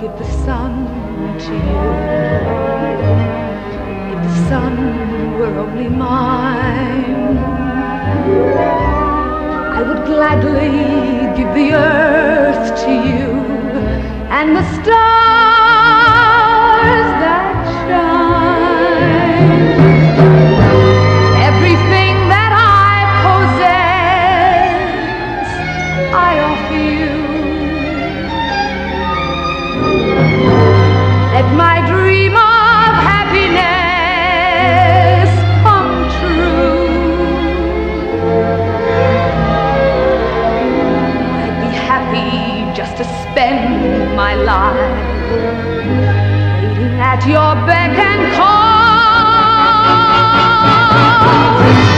Give the sun to you. If the sun were only mine, I would gladly give the earth to you and the stars that shine. Everything that I possess, I offer you. Let my dream of happiness come true. I'd be happy just to spend my life waiting at your beck and call.